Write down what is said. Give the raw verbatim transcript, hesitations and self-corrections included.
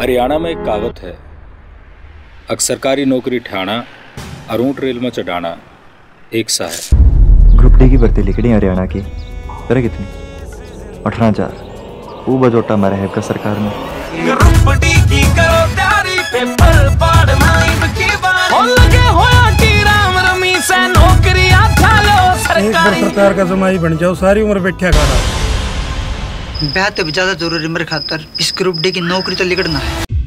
हरियाणा में एक कहावत है, अक सरकारी नौकरी ठाणा और ऊँट रेल में चढ़ाना एक सा है। ग्रुप डी की भर्ती लिखड़ी हरियाणा की तरह कितनी अठारह हजार वो बजोटा मारा है का सरकार में। ग्रुप डी की करो तैयारी, पेपर पाड़ नाइब की बारी, हो लगे हो आंटी राम रमी से नौकरी आ जालो सरकारी। एक बार सरकार का जमाई बन जाओ, सारी उम्र बैठा खाना। बेहद ज्यादा जरूरी मेरे खातर इस ग्रुप डी की नौकरी तो लिखड़ना है।